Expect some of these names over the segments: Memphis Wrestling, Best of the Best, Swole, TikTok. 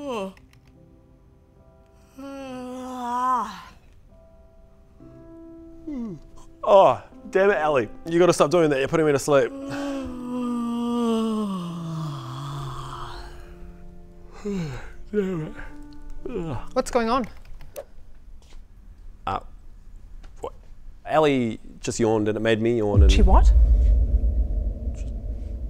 Oh. Oh, damn it, Ellie. You gotta stop doing that. You're putting me to sleep. Damn it. What's going on? What? Ellie just yawned and it made me yawn. And she what? Just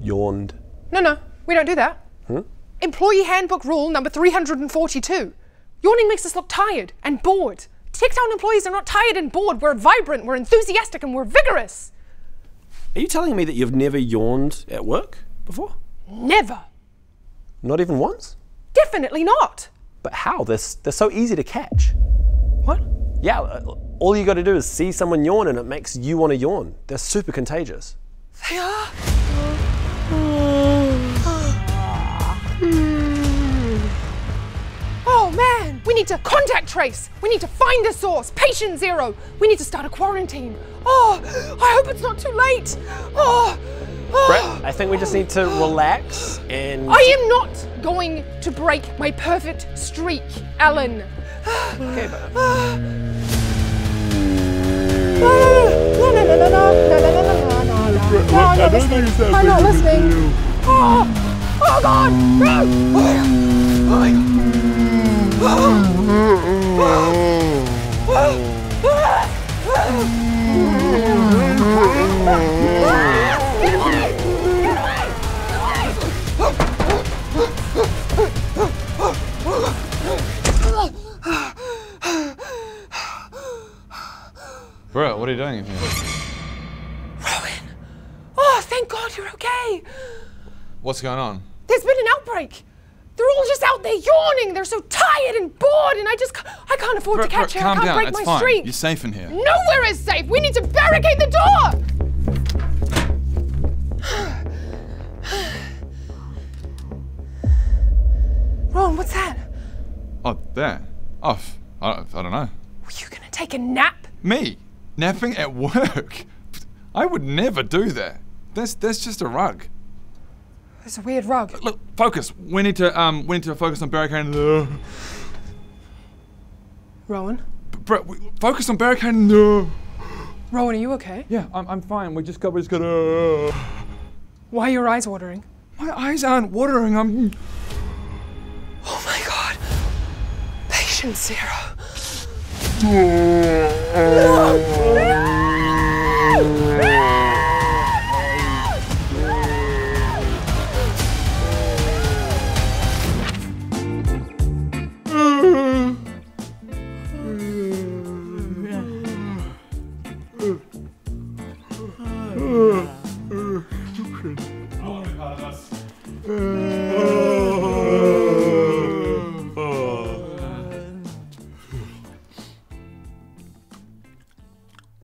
yawned. No, no, we don't do that. Hmm? Employee handbook rule number 342. Yawning makes us look tired and bored. TikTok employees are not tired and bored. We're vibrant, we're enthusiastic, and we're vigorous. Are you telling me that you've never yawned at work before? Never. Not even once? Definitely not. But how? They're so easy to catch. What? Yeah, all you gotta do is see someone yawn and it makes you wanna yawn. They're super contagious. They are. Oh man, we need to contact trace. We need to find the source, patient zero. We need to start a quarantine. Oh, I hope it's not too late. Oh. Brett, I think we just need to relax and... I am not going to break my perfect streak, Alan. Okay, but... I'm not listening. Oh, oh God, no! Get away! Get away! Get away! Brett, what are you doing in here? Rowan! Oh, thank God you're okay! What's going on? There's been an outbreak! They're all just out there yawning! They're so tired and bored and I can't afford to catch her. I can't break my streak! You're safe in here. Nowhere is safe! We need to barricade the door! Ron, what's that? Oh, that? Oh, I don't know. Were you gonna take a nap? Me? Napping at work? I would never do that. That's just a rug. That's a weird rug. Look, focus. We need to focus on barricading the... Rowan? Brett, focus on barricading the... Rowan, are you okay? Yeah, I'm fine. We just gotta... Why are your eyes watering? My eyes aren't watering, I'm... Oh my God. Patient zero. No! No! No!